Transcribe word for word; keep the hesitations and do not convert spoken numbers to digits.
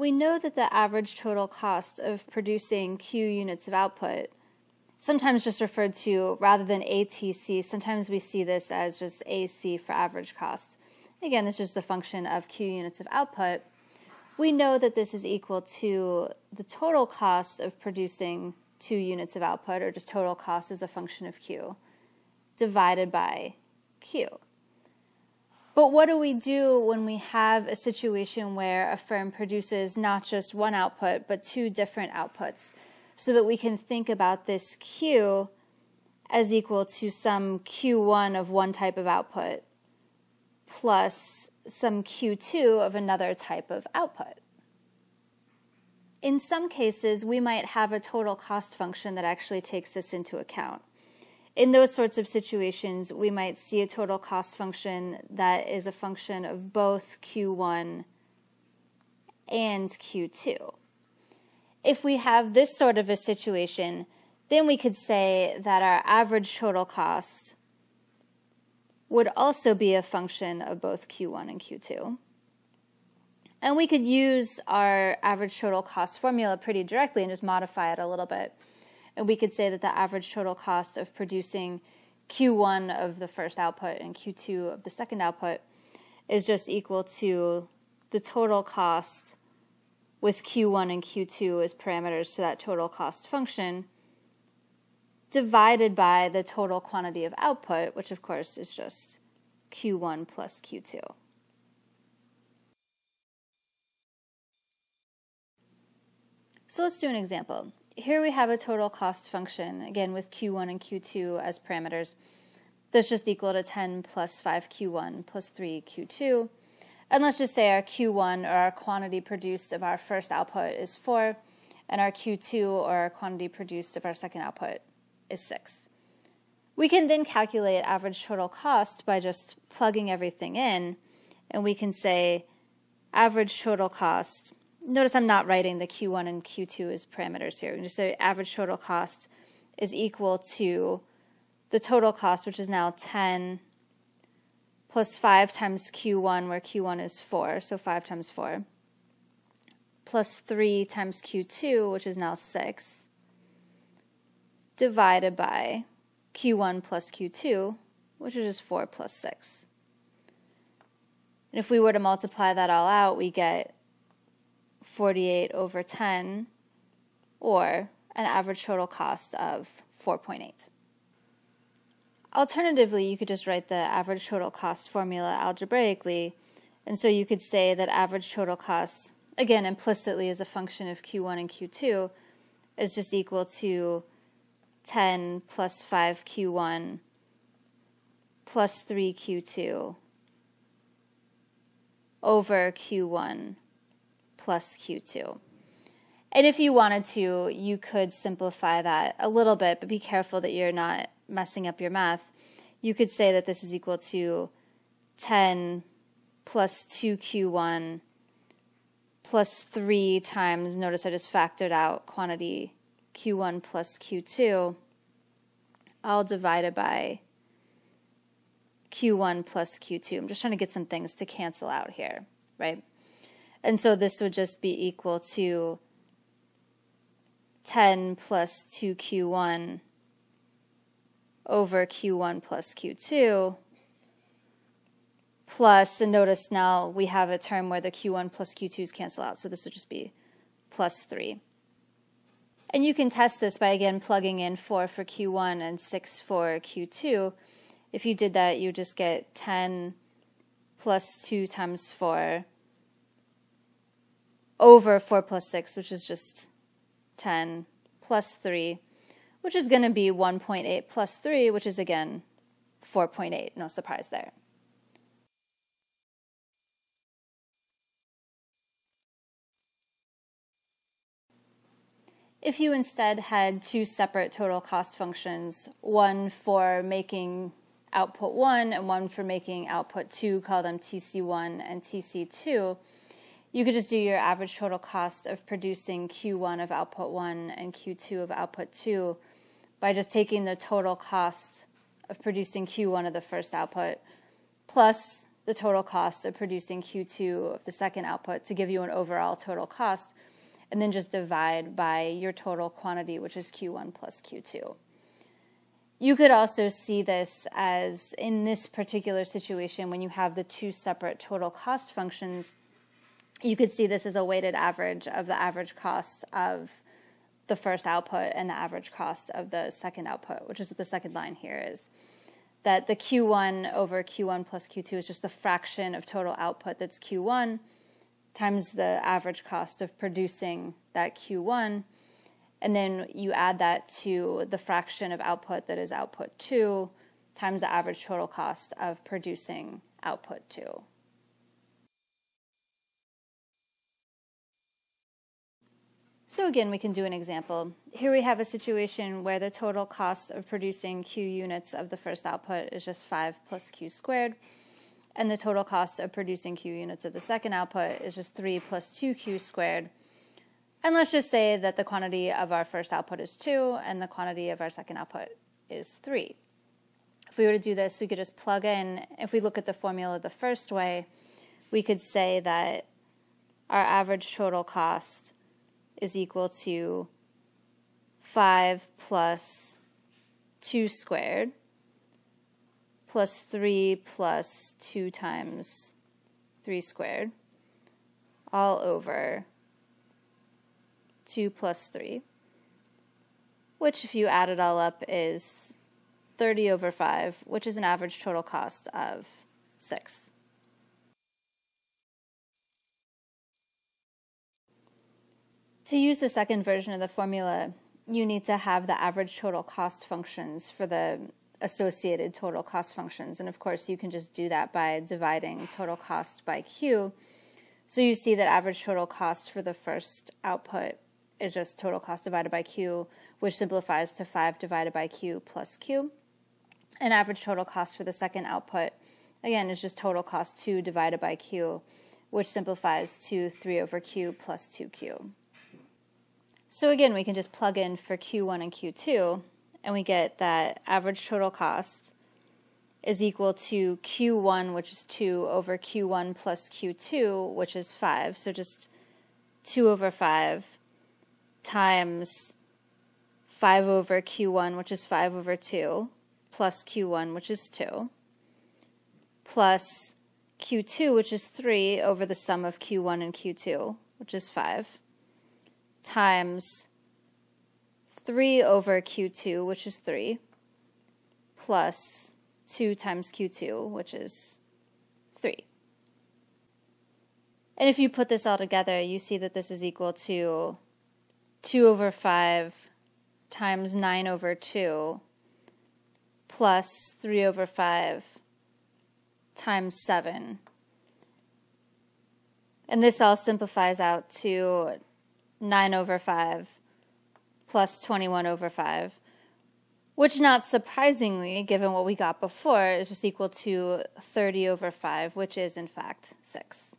we know that the average total cost of producing Q units of output, sometimes just referred to rather than A T C, sometimes we see this as just A C for average cost. Again, it's just a function of Q units of output. We know that this is equal to the total cost of producing two units of output, or just total cost as a function of Q, divided by Q. But what do we do when we have a situation where a firm produces not just one output, but two different outputs, so that we can think about this Q as equal to some Q one of one type of output plus some Q two of another type of output? In some cases, we might have a total cost function that actually takes this into account. In those sorts of situations, we might see a total cost function that is a function of both Q one and Q two. If we have this sort of a situation, then we could say that our average total cost would also be a function of both Q one and Q two. And we could use our average total cost formula pretty directly and just modify it a little bit. And we could say that the average total cost of producing Q one of the first output and Q two of the second output is just equal to the total cost with Q one and Q two as parameters to that total cost function divided by the total quantity of output, which of course is just Q one plus Q two. So let's do an example. Here we have a total cost function, again with Q one and Q two as parameters, that's just equal to ten plus five Q one plus three Q two. And let's just say our Q one, or our quantity produced of our first output, is four, and our Q two, or our quantity produced of our second output, is six. We can then calculate average total cost by just plugging everything in, and we can say average total cost. Notice I'm not writing the Q one and Q two as parameters here. We can just say average total cost is equal to the total cost, which is now ten plus five times Q one, where Q one is four, so five times four, plus three times Q two, which is now six, divided by Q one plus Q two, which is just four plus six. And if we were to multiply that all out, we get forty-eight over ten, or an average total cost of four point eight. Alternatively, you could just write the average total cost formula algebraically, and so you could say that average total cost, again implicitly as a function of Q one and Q two, is just equal to ten plus five Q one plus three Q two over Q one plus Q two. And if you wanted to, you could simplify that a little bit, but be careful that you're not messing up your math. You could say that this is equal to ten plus two Q one plus three times, notice I just factored out quantity Q one plus Q two, all divided by Q one plus Q two. I'm just trying to get some things to cancel out here, right? And so this would just be equal to ten plus two Q one over Q one plus Q two plus, and notice now we have a term where the Q one plus Q twos cancel out, so this would just be plus three. And you can test this by, again, plugging in four for Q one and six for Q two. If you did that, you just get ten plus two times four over four plus six, which is just ten, plus three, which is going to be one point eight plus three, which is, again, four point eight. No surprise there. If you instead had two separate total cost functions, one for making output one and one for making output two, call them T C one and T C two, you could just do your average total cost of producing Q one of output one and Q two of output two by just taking the total cost of producing Q one of the first output plus the total cost of producing Q two of the second output to give you an overall total cost, and then just divide by your total quantity, which is Q one plus Q two. You could also see this as, in this particular situation, when you have the two separate total cost functions, you could see this as a weighted average of the average cost of the first output and the average cost of the second output, which is what the second line here is. That the Q one over Q one plus Q two is just the fraction of total output that's Q one times the average cost of producing that Q one, and then you add that to the fraction of output that is output two times the average total cost of producing output two. So again, we can do an example. Here we have a situation where the total cost of producing Q units of the first output is just five plus Q squared, and the total cost of producing Q units of the second output is just three plus two Q squared. And let's just say that the quantity of our first output is two, and the quantity of our second output is three. If we were to do this, we could just plug in, if we look at the formula the first way, we could say that our average total cost is equal to five plus two squared plus three plus two times three squared all over two plus three, which if you add it all up is thirty over five, which is an average total cost of six. To use the second version of the formula, you need to have the average total cost functions for the associated total cost functions. And of course, you can just do that by dividing total cost by Q. So you see that average total cost for the first output is just total cost divided by Q, which simplifies to five divided by Q plus Q. And average total cost for the second output, again, is just total cost two divided by Q, which simplifies to three over Q plus two Q. So again, we can just plug in for Q one and Q two, and we get that average total cost is equal to Q one, which is two, over Q one plus Q two, which is five. So just two over five times five over Q one, which is five over two, plus Q one, which is two, plus Q two, which is three, over the sum of Q one and Q two, which is five, times three over Q two, which is three, plus two times Q two, which is three. And if you put this all together, you see that this is equal to two over five times nine over two, plus three over five times seven. And this all simplifies out to nine over five plus twenty-one over five, which, not surprisingly, given what we got before, is just equal to thirty over five, which is in fact six.